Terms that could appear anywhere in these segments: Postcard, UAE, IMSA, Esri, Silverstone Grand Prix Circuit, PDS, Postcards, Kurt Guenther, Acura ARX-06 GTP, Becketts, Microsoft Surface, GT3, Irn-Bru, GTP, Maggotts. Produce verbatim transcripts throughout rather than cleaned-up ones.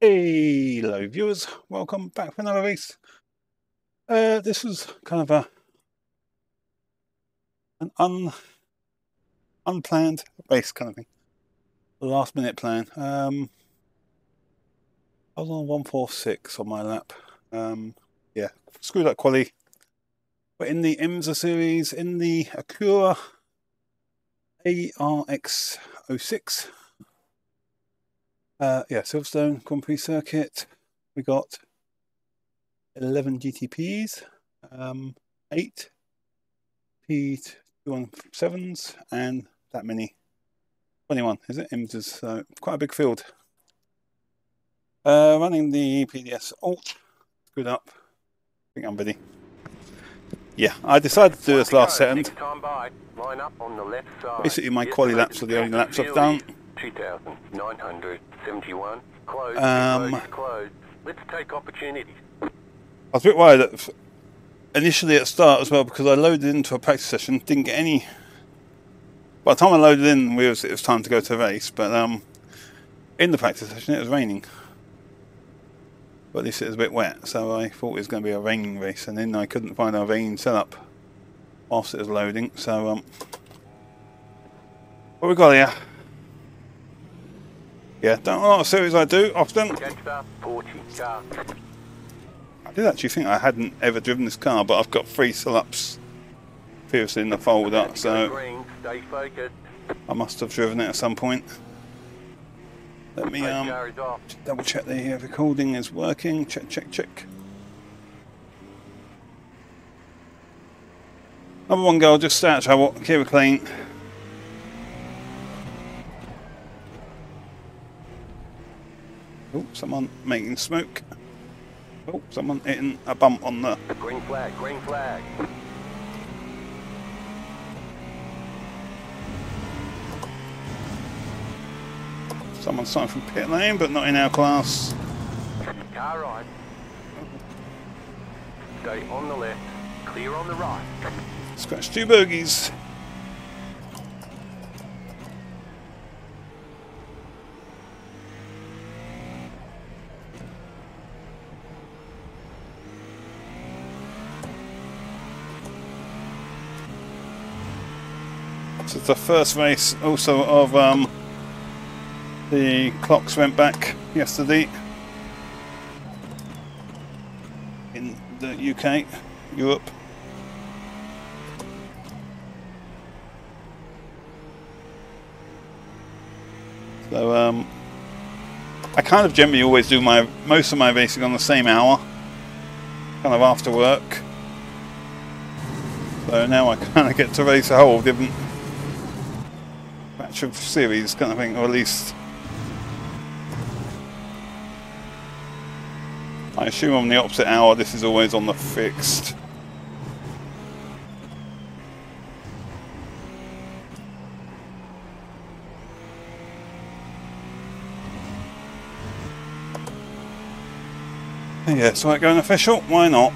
Hello viewers, welcome back for another race. Uh, this was kind of a an un, unplanned race kind of thing, last minute plan. Um, I was on one forty-six on my lap. Um, yeah, screwed up quali. But in the IMSA series, in the Acura A R X oh six. Uh, yeah, Silverstone Grand Prix Circuit, we got eleven G T Ps, um, eight P two seventeens, and that many, twenty-one, is it? IMSAs, so quite a big field. Uh, running the P D S alt, screwed up, I think I'm ready. Yeah, I decided to do this last second. Basically my quali laps are the only laps I've done. two thousand nine hundred seventy-one. Close, um, close, close. Let's take opportunities. I was a bit worried at, initially at the start as well, because I loaded into a practice session, didn't get any. By the time I loaded in, we was, it was time to go to a race, but um, in the practice session it was raining. But at least it was a bit wet, so I thought it was going to be a raining race, and then I couldn't find our rain setup whilst it was loading, so um, what we got here? Yeah, don't know what series I do often. I did actually think I hadn't ever driven this car, but I've got three setups previously in the folder, so I must have driven it at some point. Let me um, double check the recording is working. Check, check, check. Number one goal, just start travel, keep it clean. Oh, someone making smoke. Oh, someone hitting a bump on the green flag, green flag. Someone starting from pit lane, but not in our class. Car right. Stay on the left, clear on the right. Scratch two bogeys. This is the first race also of um, the clocks went back yesterday in the U K, Europe. So um, I kind of generally always do my most of my racing on the same hour, kind of after work. So now I kind of get to race a whole different of series kind of thing, or at least I assume on the opposite hour. This is always on the fixed. Yeah, so I go an official, why not?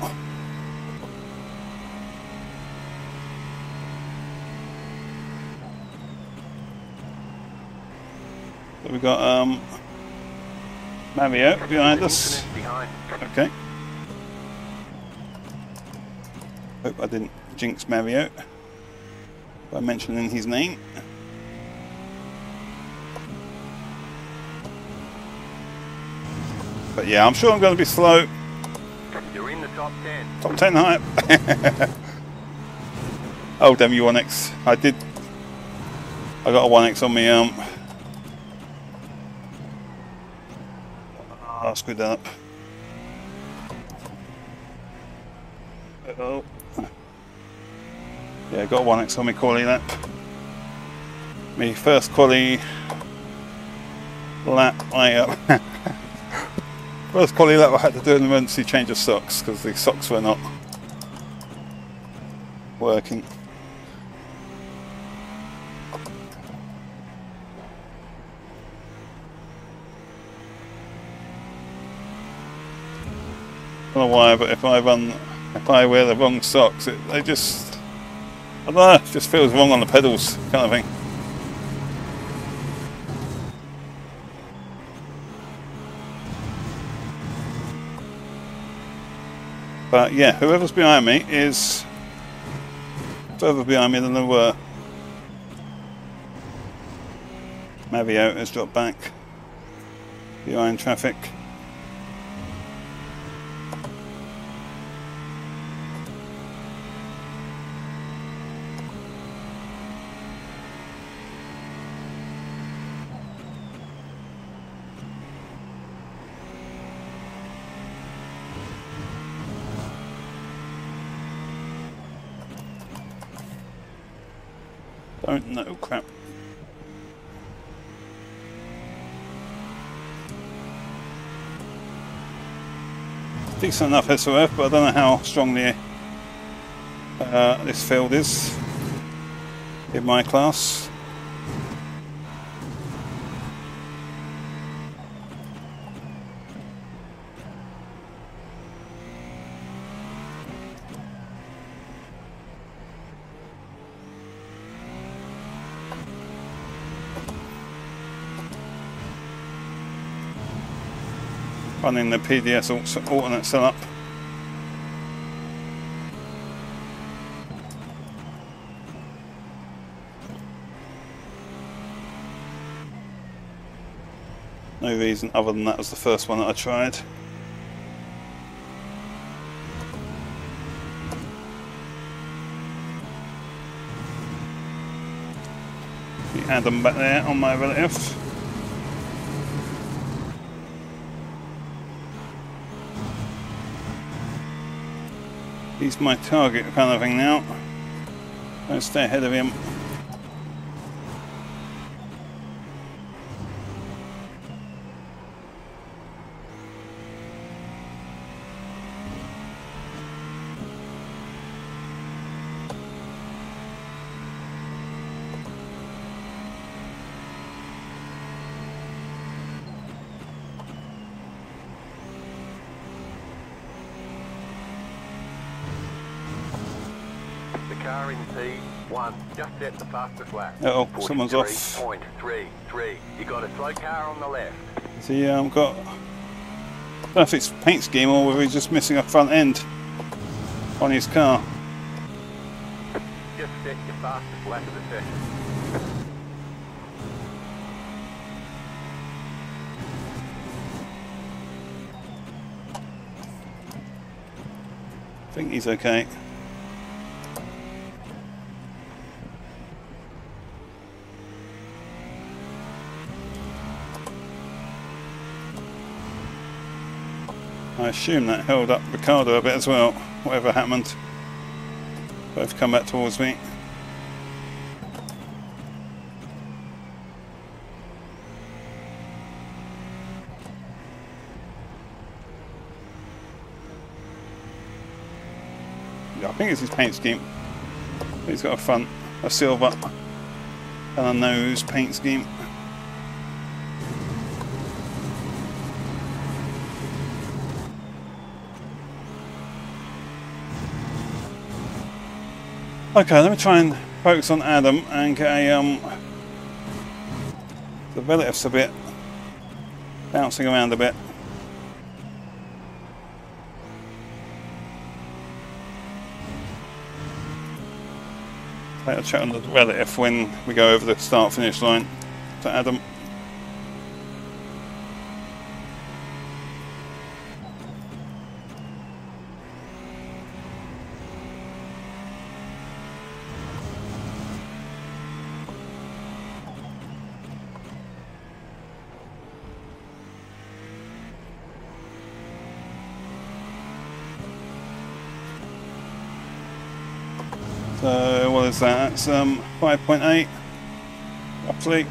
We've got um, Mario behind us. Okay. Hope I didn't jinx Mario by mentioning his name. But yeah, I'm sure I'm going to be slow. You're in the top ten. Top ten hype. Oh damn you one X. I did. I got a one X on me. Um. I screwed that up. Uh oh. Yeah, got one X on me quali lap. Me first quali lap I uh, first quali lap I had to do an emergency change of socks because the socks were not working. I don't know why, but if I run, if I wear the wrong socks, it, they just, I don't know, it just feels wrong on the pedals, kind of thing. But yeah, whoever's behind me is further behind me than they were. Maggotts has dropped back behind traffic. Don't know, crap. Decent enough S O F, but I don't know how strong the, uh, this field is in my class. Running the P D S alternate setup. No reason other than that was the first one that I tried. The Adam back there on my relative. He's my target kind of thing now. I'll stay ahead of him. Just set the fastest lap. Uh oh, someone's off. point three three. You got a slow car on the left. See, I've um, got. I don't know if it's paint scheme or whether he's just missing a front end on his car. Just set your fastest lap of the session. I think he's okay. I assume that held up Ricardo a bit as well, whatever happened. Both come back towards me. Yeah, I think it's his paint scheme. He's got a front, a silver, and a nose paint scheme. Okay, let me try and focus on Adam and get a, um, the relatives a bit, bouncing around a bit. I'll check on the relative when we go over the start finish line to Adam. So what is that? That's um, five point eight roughly.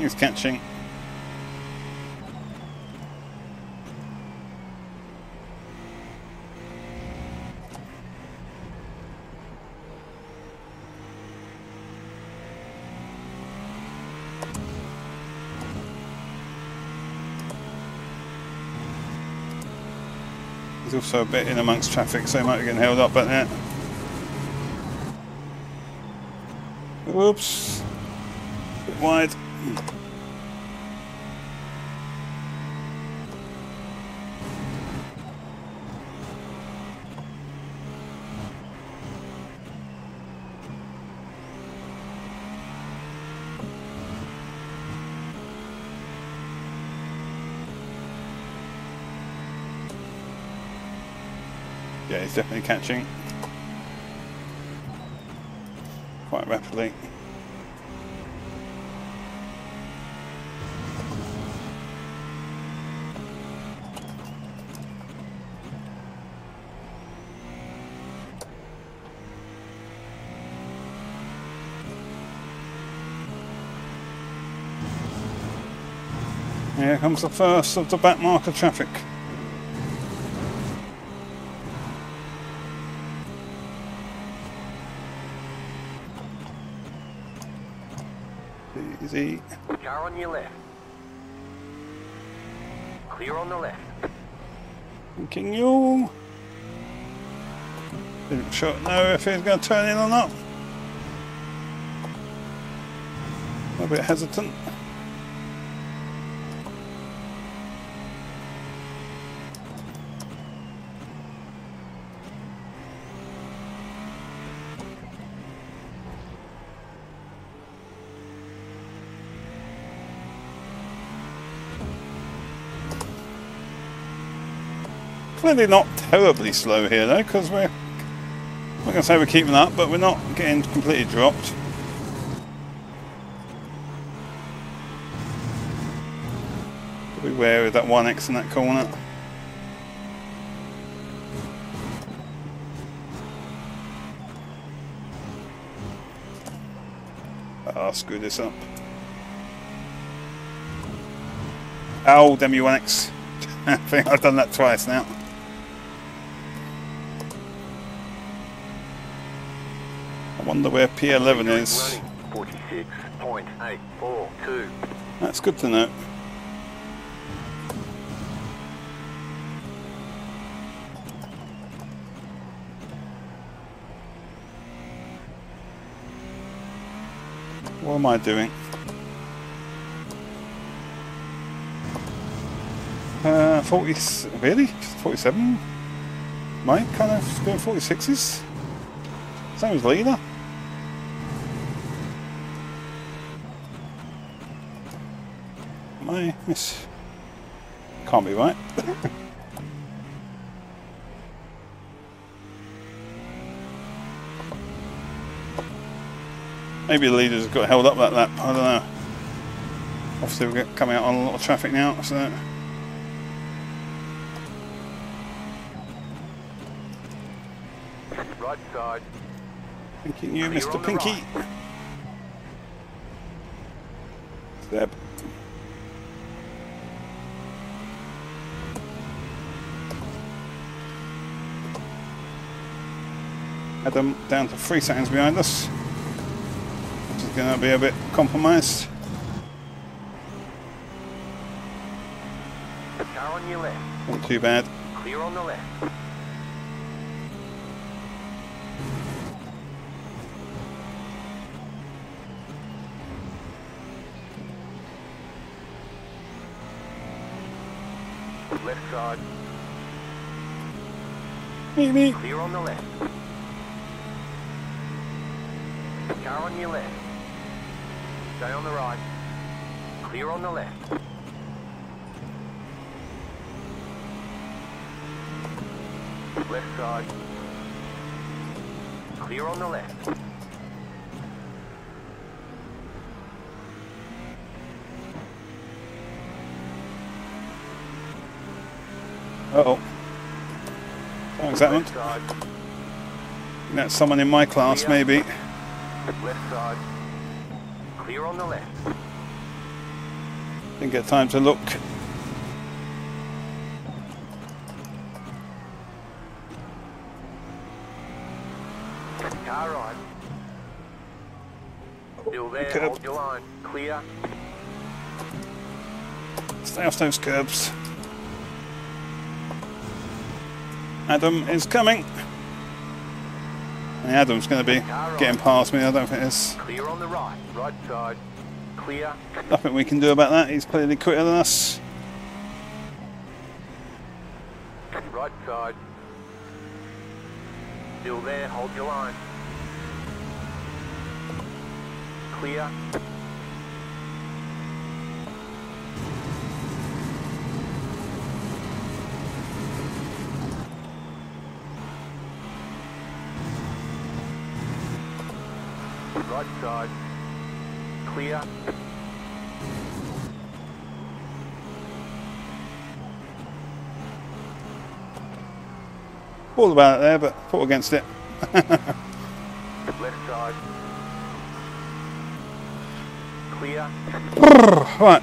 He's catching. He's also a bit in amongst traffic, so he might be getting held up back there. Whoops. Bit wide. Yeah, he's definitely catching quite rapidly. Here comes the first of the back marker traffic. Easy. Car on your left. Clear on the left. Thinking you. Didn't sure know if he's going to turn in or not. A bit hesitant. Clearly not terribly slow here though, because we're, I'm not going to say we're keeping up, but we're not getting completely dropped. Be wary of that one X in that corner. Ah, screw this up. Ow, damn you one X. I think I've done that twice now. I wonder where P eleven is. forty-six point eight four two. That's good to know. What am I doing? Uh, forty, really? forty-seven? Mike kind of doing forty-sixes? Same as leader. My miss can't be right. Maybe the leaders got held up like that. I don't know. Obviously, we're coming out on a lot of traffic now, so right side. Thinking you, Mister Pinky. Right. Step. Adam down to three seconds behind us, which is going to be a bit compromised. Car on your left. Not too bad. Clear on the left. Left side. Me, me. Clear on the left. Car on your left. Stay on the right. Clear on the left. Left side. Clear on the left. Uh-oh. That was that one. That's someone in my class, maybe. Left side. Clear on the left. Didn't get time to look. Car right. Still there, curb. Hold your line. Clear. Stay off those curbs. Adam is coming. And Adam's going to be getting past me. I don't think it's clear on the right, right side. Clear. Nothing we can do about that. He's clearly quicker than us. Right side. Still there. Hold your line. Clear. Right side. Clear. All about it there, but fought against it. Left side. Clear. Right.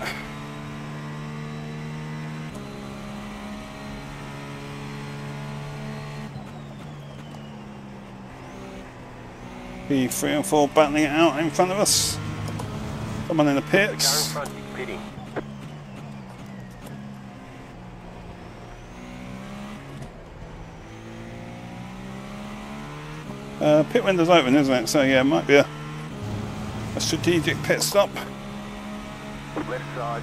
B three and four battling it out in front of us. Someone in the pits. Uh, pit window's open, isn't it? So yeah, it might be a, a strategic pit stop. Left side.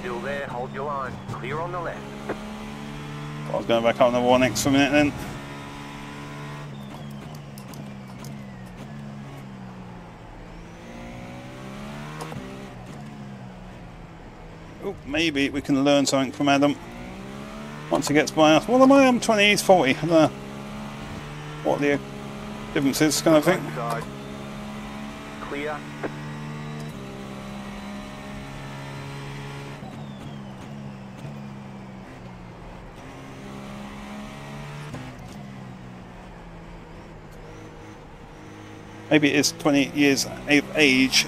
Still there, hold your line. Clear on the left. I was going back on the one X for a minute then. Oh, maybe we can learn something from Adam. Once he gets by us. What am I? I'm twenty, he's forty. I don't know what the difference is, kind of thing. Clear. Maybe it is twenty years of age.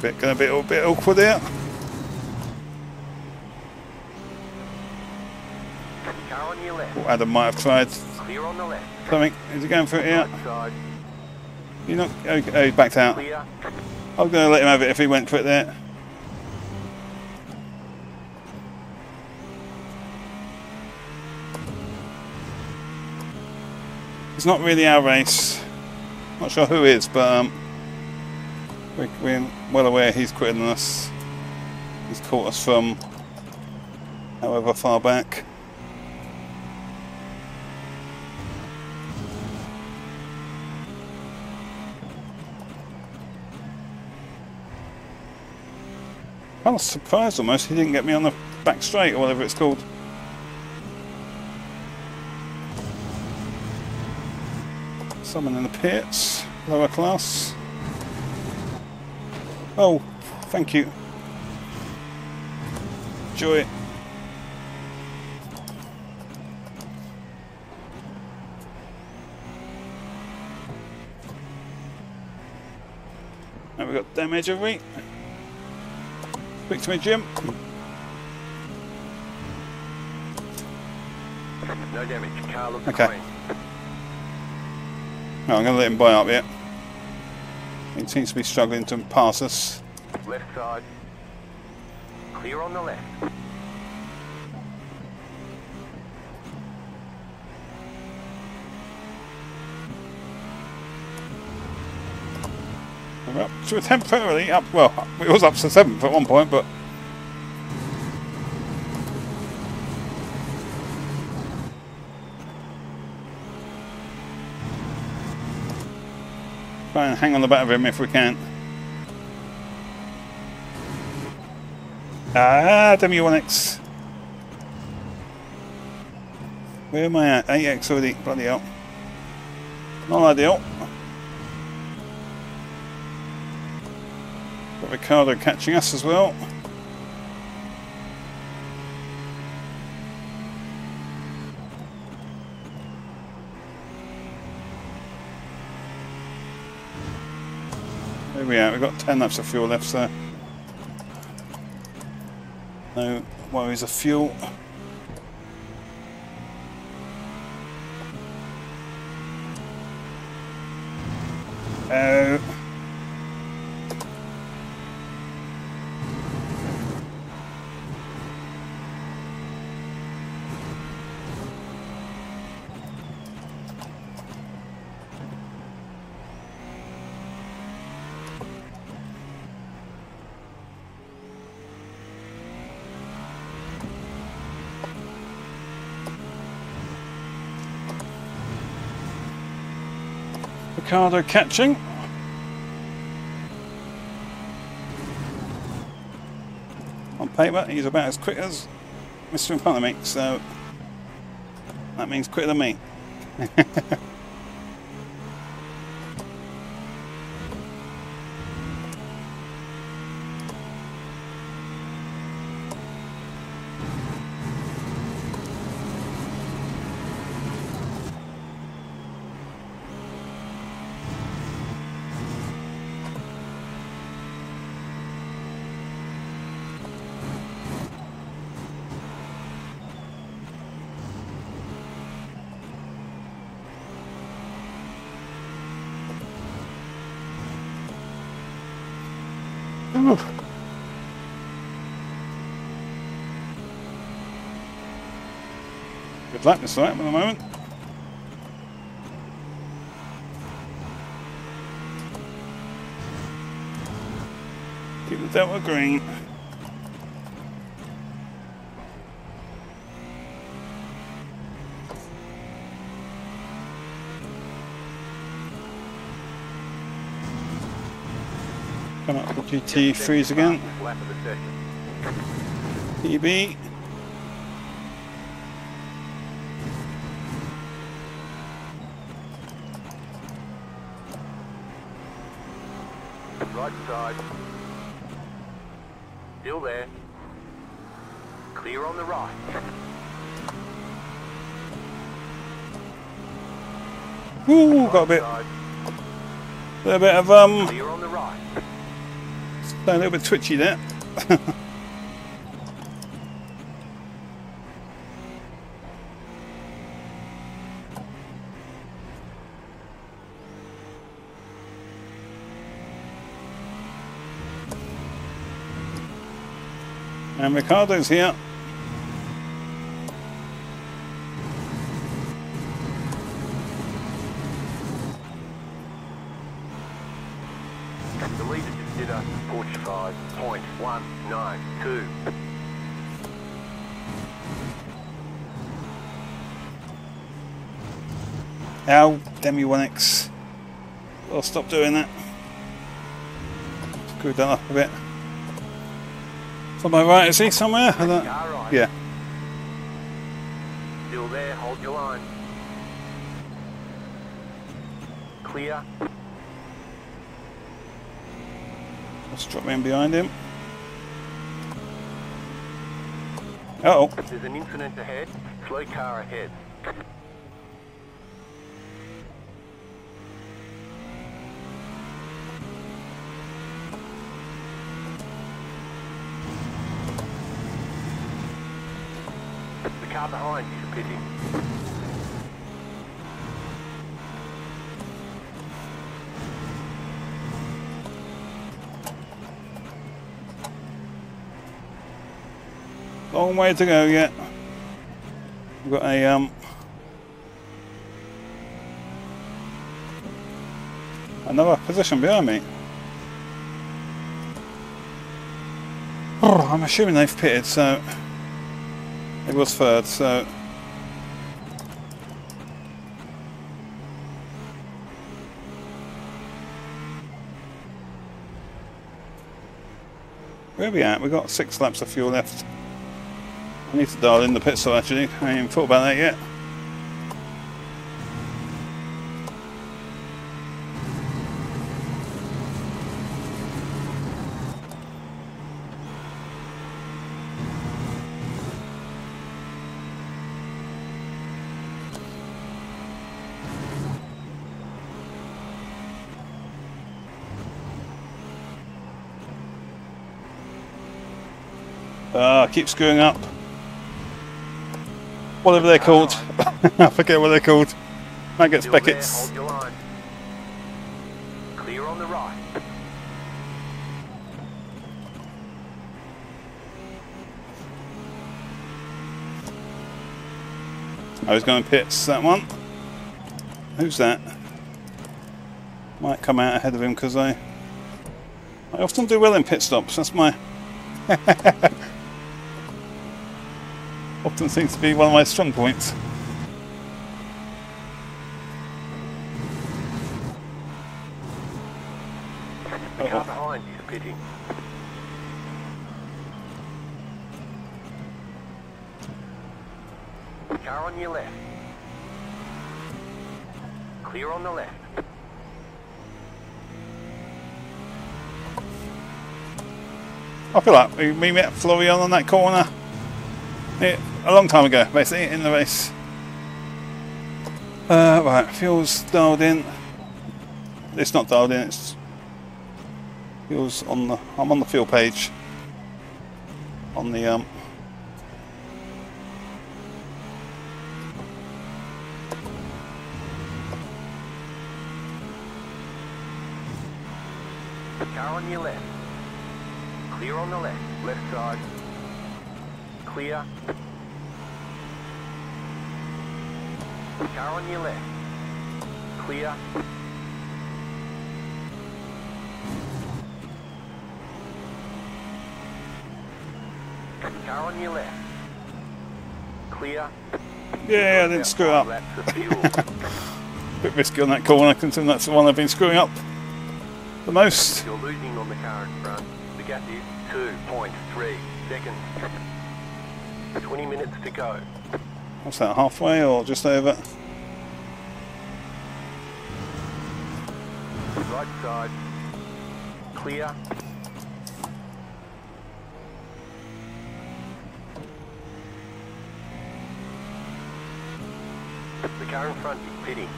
Bit going to be a bit awkward there. Oh, Adam might have tried something. Is he going for it here? You're not. Oh, he backed out. I was going to let him have it if he went for it there. It's not really our race. Not sure who is, but um, we, we're well aware he's quicker than us. He's caught us from however far back. I was surprised almost he didn't get me on the back straight or whatever it's called. Someone in the pits, lower class. Oh, thank you. Enjoy it. Now we've got damage, have we? Speak to me, Jim. No damage, car looks okay. Clean. No, I'm going to let him buy up here. He seems to be struggling to pass us. Left side. Clear on the left. We're up to temporarily up. Well, it was up to seventh at one point, but try and hang on the back of him if we can. Ah, W one X. Where am I at? eight X already. Bloody hell. Not ideal. Got Ricardo catching us as well. Here we are, we've got ten laps of fuel left, so no worries of fuel. Oh, Ricardo catching. On paper, he's about as quick as Mister in front of me, so that means quicker than me. Good luck this time at the moment. Keep the Delta green. Come up with G T freeze again. P B. Right side. Still there. Clear on the right. Ooh, got a bit. A bit of um. Clear on the right. A little bit twitchy there. And Ricardo's here. The leader consider forty-five point one nine two. Ow, damn you one X. I'll stop doing that. Screwed that up a bit. It's on my right, is he somewhere? Right. Yeah. Still there, hold your line. Clear. Let's drop in behind him. Uh oh. There's an incident ahead, slow car ahead. Car behind you, pity. Long way to go yet. We've got a um another position behind me. Oh, I'm assuming they've pitted, so. It was third, so where are we at? We've got six laps of fuel left. I need to dial in the pit stop actually. I haven't even thought about that yet. Ah, uh, keep screwing up. Whatever they're called. I forget what they're called. Maggotts, Becketts. Clear on the right. I was going pits, that one. Who's that? Might come out ahead of him because I... I often do well in pit stops, that's my... Often seems to be one of my strong points. repeating. Car on your left. Clear on the left. Look at that, we, we met Florian on that corner it, a long time ago, basically, in the race. Uh, right, fuel's dialed in. It's not dialed in, it's fuel's on the, I'm on the fuel page. On the, um, car on your left. Clear on the left, left side. Clear. Car on your left. Clear. Car on your left. Clear. Yeah, I didn't screw up. Bit risky on that corner, considering that's the one I've been screwing up the most. You're losing on the car in front. The gap is two point three seconds. twenty minutes to go. What's that, halfway or just over? Right side. Clear. The car in front is pitting.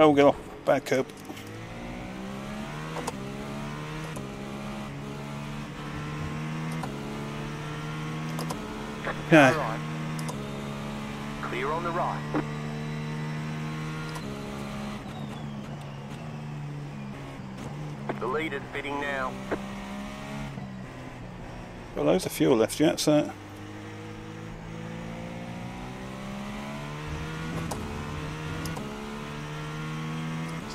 Oh, get off. Bad curb. Yeah. Right. Clear on the right. The lead is fitting now. Got loads of fuel left yet, so.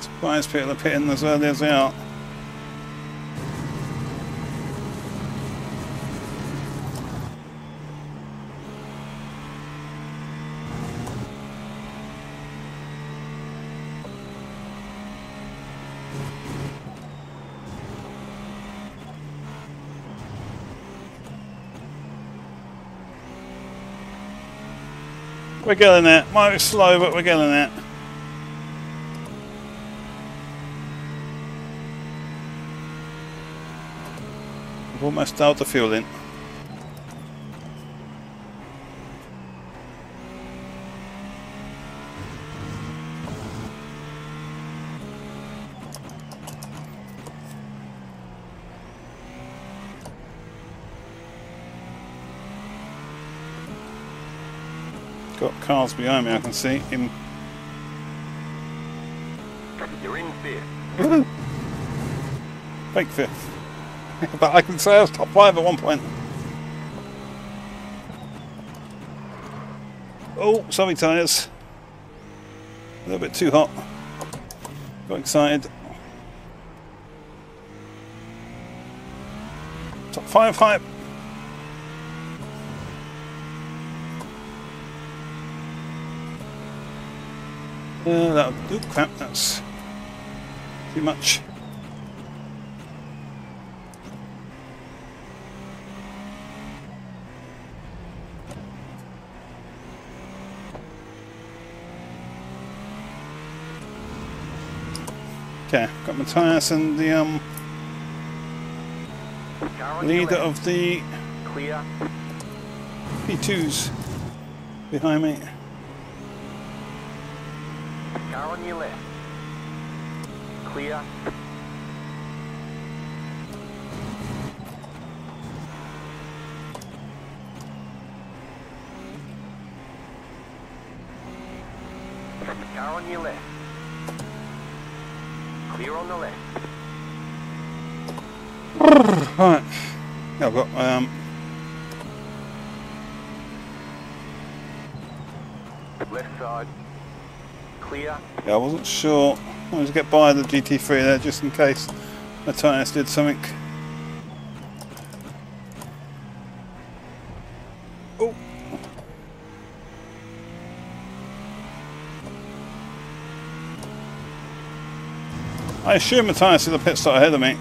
Surprised people are pitting as early as they are. We're getting there. Might be slow, but we're getting there. I've almost dialed the fuel in. Got cars behind me, I can see. In. You're in fifth. Fake fifth. But I can say I was top five at one point. Oh, sorry tyres. A little bit too hot. Got excited. Top five hype. Uh, that, oh crap, that's too much. Okay, got Matthias and the um, leader of the Clear. P twos behind me. Car on your left. Clear. Car on your left. Clear on the left. Right. Yeah, I've got um left side. clear. Yeah, I wasn't sure. I wanted to get by the G T three there just in case my tyres did something. Oh! I assume my tyres are the pit stop ahead of me.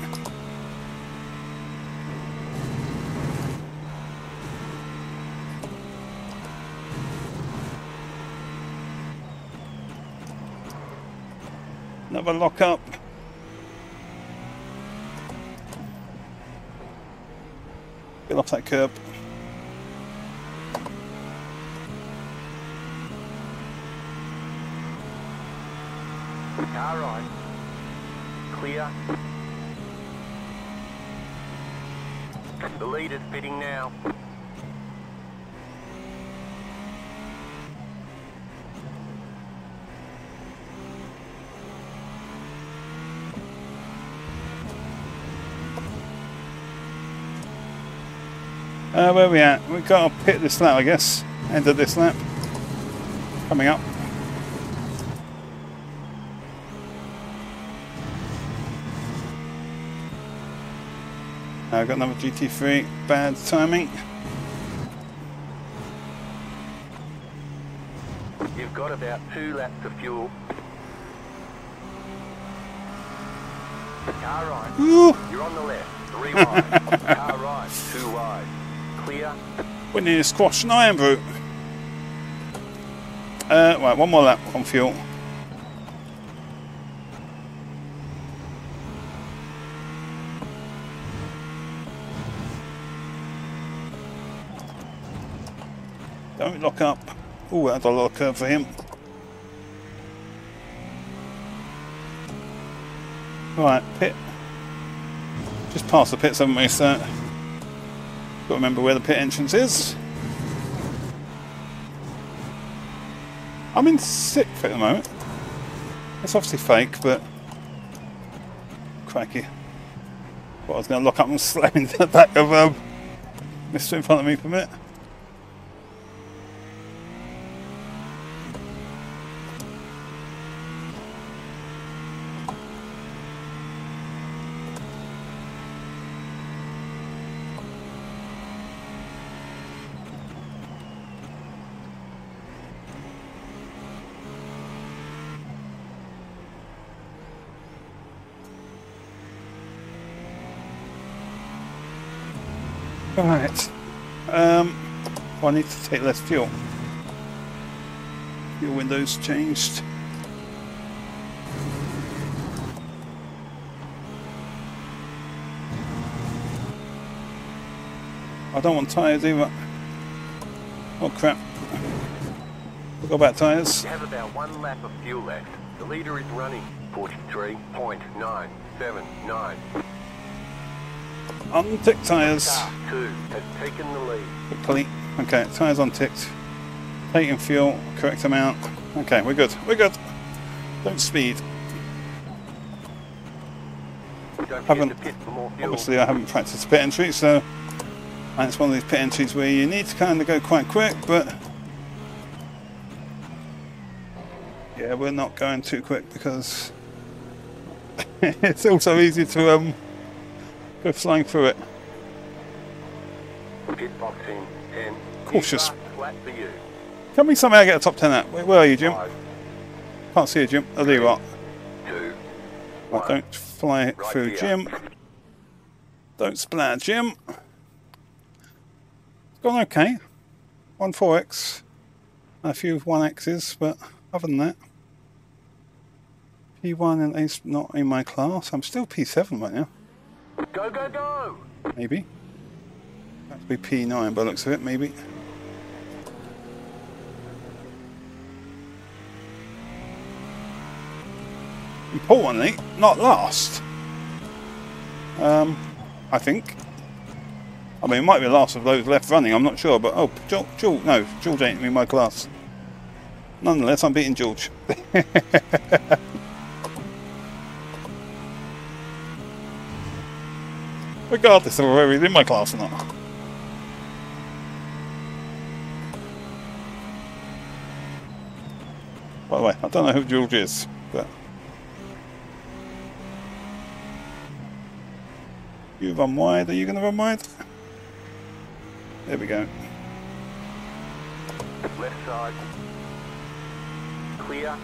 Another lock up. Get off that curb. Car on. Clear. The lead is fitting now. Uh, where are we at? We've got to pit this lap, I guess. End of this lap. Coming up. Now I've got another G T three. Bad timing. You've got about two laps of fuel. Car right. Ooh. You're on the left. Three wide. Car right. Two wide. Clear. We need to squash an Irn-Bru. Uh, right, one more lap on fuel. Don't lock up. Ooh, that's a lot of curve for him. Right, pit. Just past the pits, haven't we, so... Got to remember where the pit entrance is. I'm in sixth at the moment. It's obviously fake, but cracky. Well, I was going to lock up and slam into the back of um, Mister in front of me for a minute. Right, um, well, I need to take less fuel. Fuel window's changed. I don't want tyres either. Oh crap. We'll go back tyres. You have about one lap of fuel left. The leader is running forty-three point nine seven nine. Unticked tyres. Quickly. Okay, tyres unticked. Taking fuel, correct amount. Okay, we're good. We're good. Don't speed. Don't haven't, obviously, I haven't practiced pit entry, so it's one of these pit entries where you need to kind of go quite quick, but yeah, we're not going too quick because it's also easy to um. Go flying through it. Pit box in, ten. Cautious. Can we somehow get a top ten out? Where, where are you, Jim? Five. Can't see you, Jim. I'll three, do what. Two. Right, don't fly right through here. Jim. Don't splatter, Jim. It's gone okay. One four X. A few one X's, but other than that. P one and A's not in my class. I'm still P seven right now. Go, go, go! Maybe. That'd be P nine by the looks of it, maybe. Importantly, not last. Um, I think. I mean, it might be last of those left running, I'm not sure, but oh, George, George no, George ain't in my class. Nonetheless, I'm beating George. Regardless of whether he's in my class or not. by the way. I don't know who George is, but you run wide. Are you going to run wide? There we go. Left side. Clear.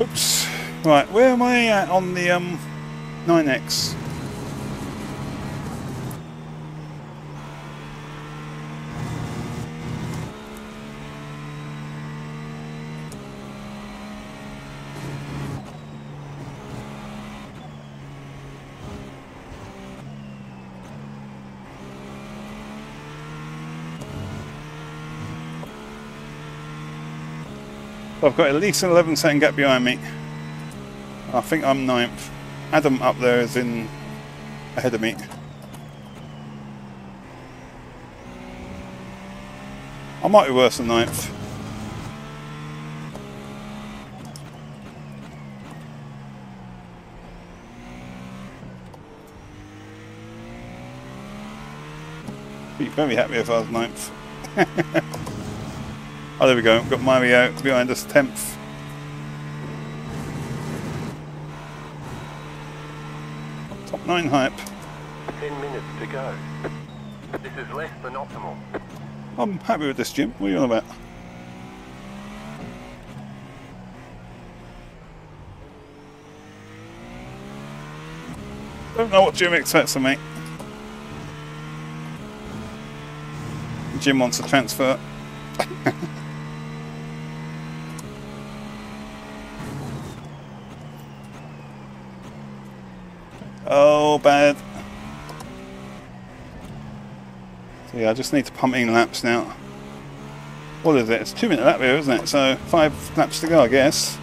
Oops. Right, where am I at on the um nine X? I've got at least an eleven second gap behind me. I think I'm ninth. Adam up there is in ahead of me. I might be worse than ninth. Be very happy if I was ninth. Oh, there we go. We've got Mario behind us, tenth. Top nine hype. Ten minutes to go. This is less than optimal. I'm happy with this, Jim. What are you on about? Don't know what Jim expects of me. Jim wants a transfer. Oh, bad. So yeah, I just need to pump in laps now. What is it? It's a two minute lap here, isn't it? So five laps to go, I guess.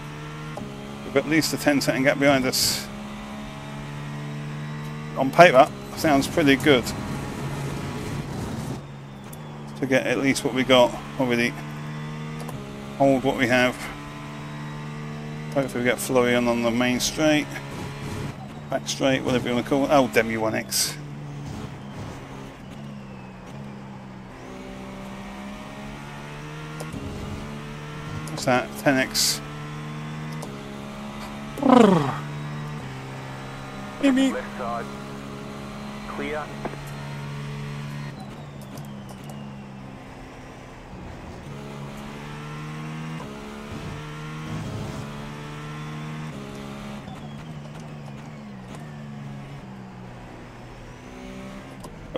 We've got at least a ten second gap behind us. On paper, sounds pretty good. To get at least what we got already. Hold what we have. Hopefully we get Florian on the main straight. Back straight, whatever you want to call it. Oh, damn you, one X. What's that? ten X. Left side. Clear.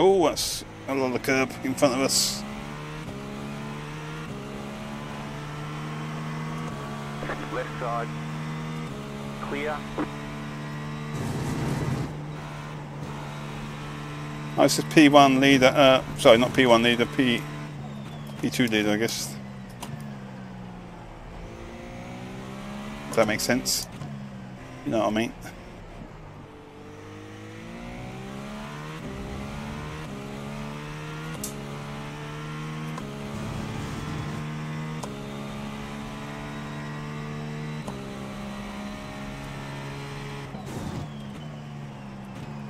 Oh, that's a lot of curb in front of us. Left side. Clear. Oh, this is P one leader, uh, sorry, not P one leader, P, P2 leader, I guess. If that makes sense. You know what I mean?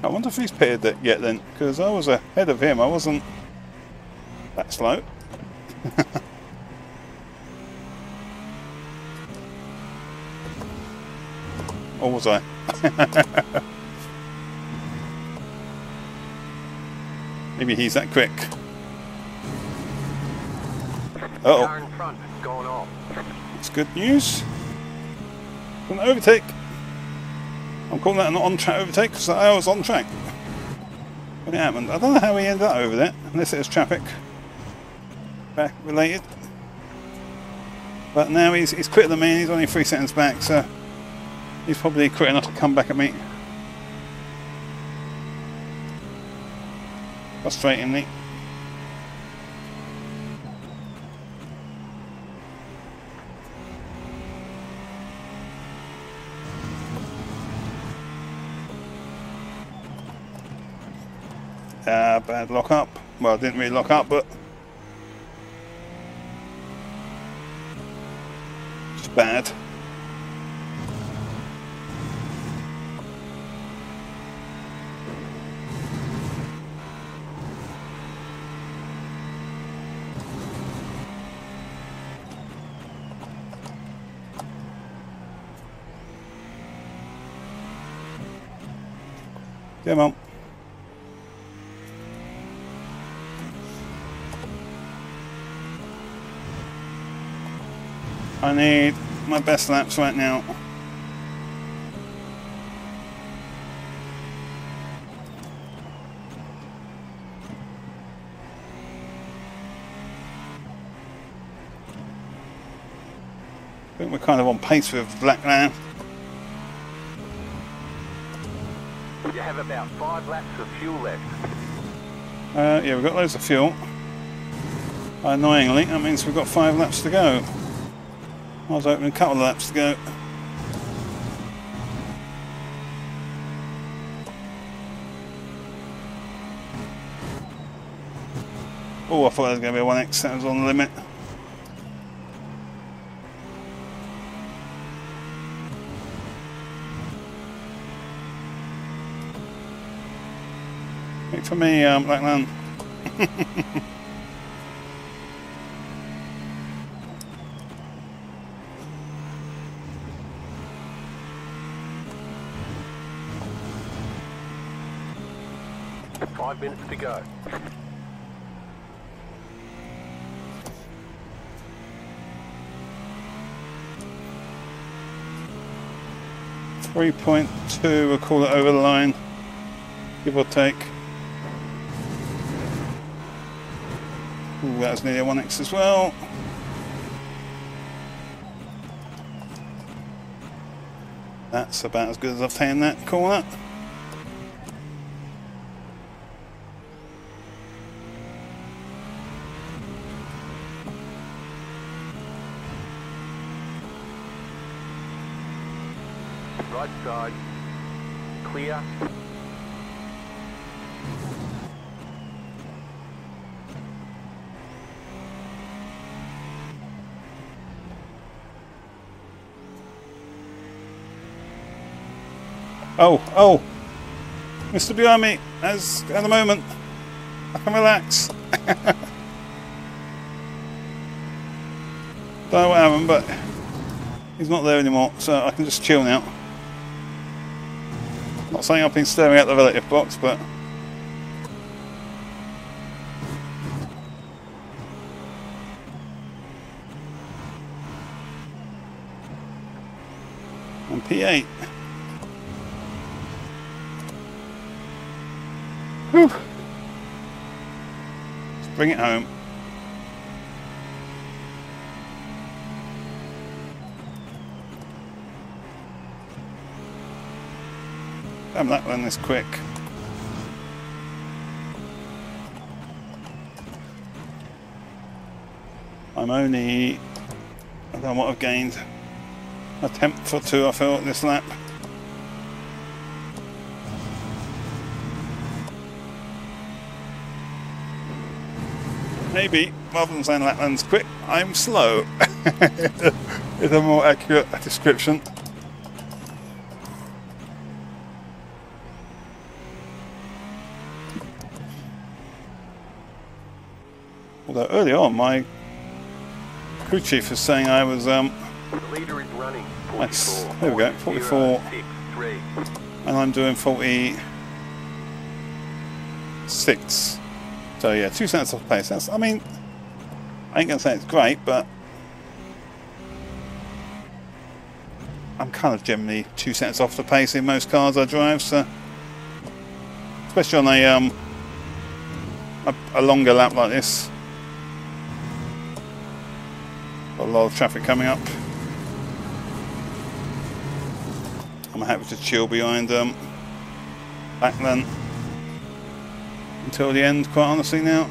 I wonder if he's pitted that yet then, because I was ahead of him. I wasn't that slow. Or was I? Maybe he's that quick. Uh-oh. It's good news. An overtake. I'm calling that an on-track overtake because I was on track when it happened. I don't know how he ended up over there, unless it was traffic back related. But now he's, he's quicker than me. He's only three seconds back, so he's probably quick enough to come back at me. Frustratingly. Uh, bad lock up. Well, I didn't really lock up, but it's bad. Come on. I need my best laps right now. I think we're kind of on pace with black now. You have about five laps of fuel left. Uh, yeah, we've got loads of fuel. Annoyingly, that means we've got five laps to go. I was hoping a couple of laps to go. Oh, I thought there was going to be a one X that was on the limit. Wait for me, um, Blackland. Five minutes to go. three point two, we'll call it over the line, give or take. Ooh, that was nearly a one X as well. That's about as good as I've taken that corner. Right side, clear. Oh, oh, Mister behind me, as at the moment, I can relax. Don't know what happened, but he's not there anymore, so I can just chill now. Not saying I've been staring at the relative box, but I'm P eight. Whew. Let's bring it home. Damn, that one is quick. I'm only, I don't know what I've gained. A tenth or two I feel at this lap. Maybe, rather than saying Lapland's quick, I'm slow. It's a more accurate description. Although early on, my crew chief was saying I was um. The leader is running. forty-four, nice. There we go, forty-four, and I'm doing forty-six. So yeah, two cents off pace. That's, I mean, I ain't gonna say it's great, but I'm kind of generally two cents off the pace in most cars I drive. So, especially on a um a, a longer lap like this, got a lot of traffic coming up. I'm happy to chill behind um Lackland until the end, quite honestly now,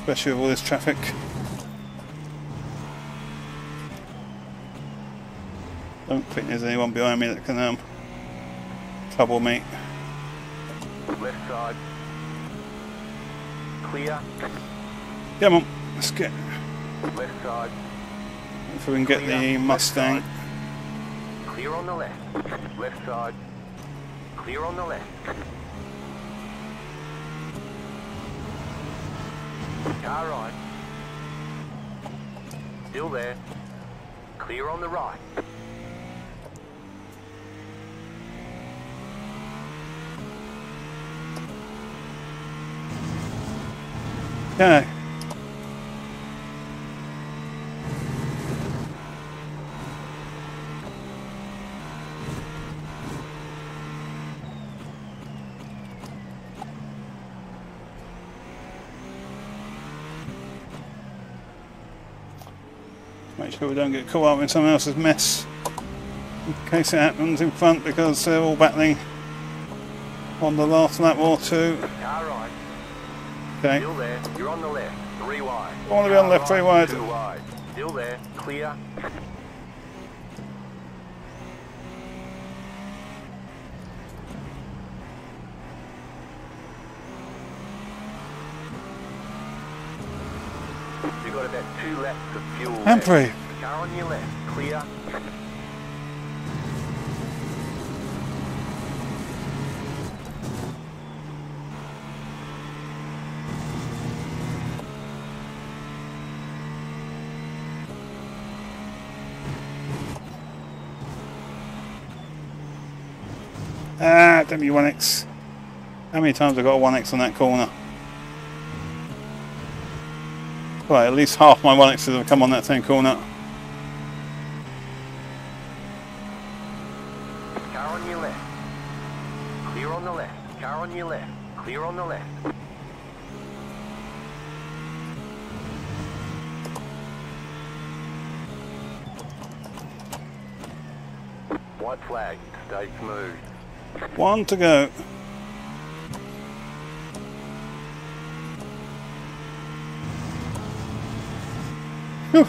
especially with all this traffic. Don't think there's anyone behind me that can um, trouble me. Left side, clear. Come on, let's get. Left side. If we can get clear. The Mustang. Clear on the left. Left side. Clear on the left. Car right. Still there. Clear on the right. Yeah. Make sure we don't get caught up in someone else's mess in case it happens in front, because they're all battling on the last lap or two. Okay. Still there, you're on the left, three wide. I want to be on the left, three wide. Two wide. Still there, clear. You've got about two laps of fuel. Humphrey. Car on your left, clear. Ah, damn you, one X. How many times have I got a one X on that corner? Right, at least half my one X's have come on that same corner. Car on your left. Clear on the left. Car on your left. Clear on the left. White flag. Stay smooth. One to go. Whew.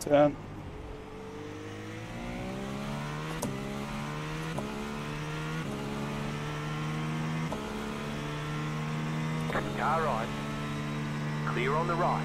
Turn. Car right. Clear on the right.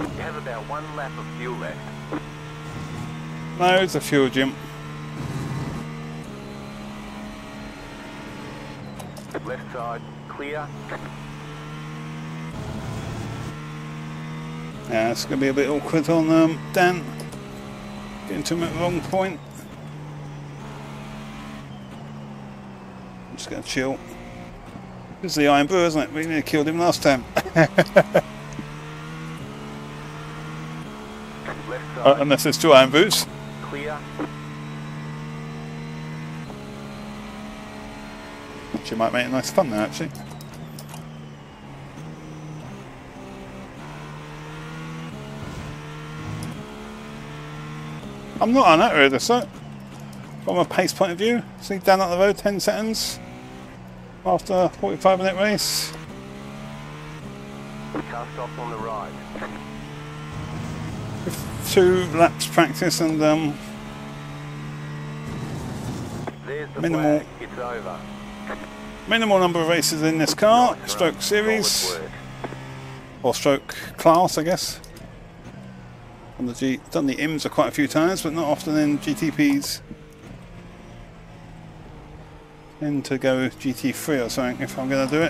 You have about one lap of fuel left. Loads of fuel, Jim. Left side, clear. Yeah, it's going to be a bit awkward on um, Dan. Getting to him at the wrong point. I'm just going to chill. This is the Irn-Bru, isn't it? We nearly killed him last time. uh, unless there's two Irn-Brus. Clear. Which might make it nice fun there, actually. I'm not on that road, so from a pace point of view, see down up the road, ten seconds after a forty-five minute race. Car stop on the right. With two laps practice and um, There's the minimal, it's over. Minimal number of races in this car, stroke series, or stroke class, I guess. On the G, done the IMSA quite a few times, but not often in G T Ps. Tend to go G T three or something if I'm going to do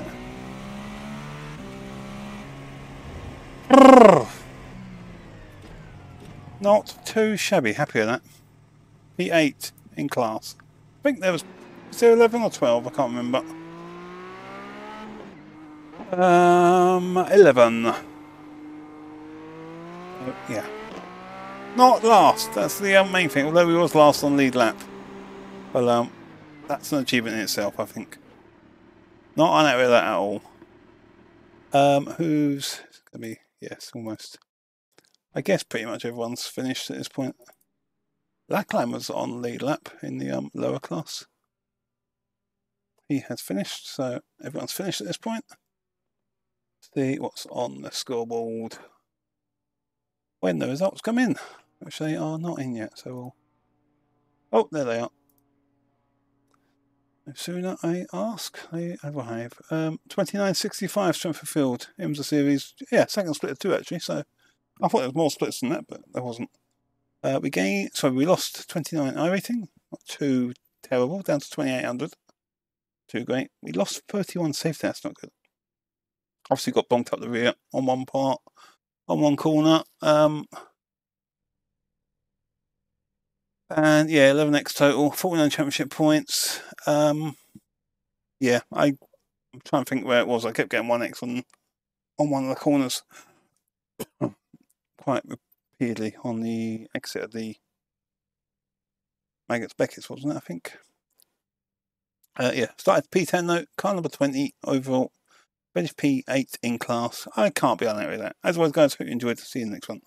it. Not too shabby, happy with that. P eight in class. I think there was eleven or twelve, I can't remember. Um, eleven. Uh, yeah. Not last, that's the um, main thing, although we was last on lead lap. Well, um, that's an achievement in itself, I think. Not on that with that at all. Um, who's it's gonna be? Yes, almost. I guess pretty much everyone's finished at this point. Lackland was on lead lap in the um, lower class. He has finished, so everyone's finished at this point. Let's see what's on the scoreboard when the results come in, which they are not in yet, so we'll... Oh, there they are. sooner, I ask. I arrive. Um, twenty-nine sixty-five strength fulfilled. IMSA series. Yeah, second split of two, actually. So I thought there was more splits than that, but there wasn't. Uh, we gained, sorry, we lost twenty-nine I rating. Not too terrible. Down to twenty-eight hundred. Too great. We lost thirty-one safety. That's not good. Obviously got bumped up the rear on one part, on one corner. Um, and yeah, eleven X total, forty-nine championship points. Um, yeah, I, I'm trying to think where it was. I kept getting one X on, on one of the corners quite repeatedly on the exit of the Maggotts Becketts, wasn't it, I think? Uh, yeah, started P ten though, car number twenty overall. British P eight in class. I can't be on that with that. As always, guys, hope you enjoyed. See you in the next one.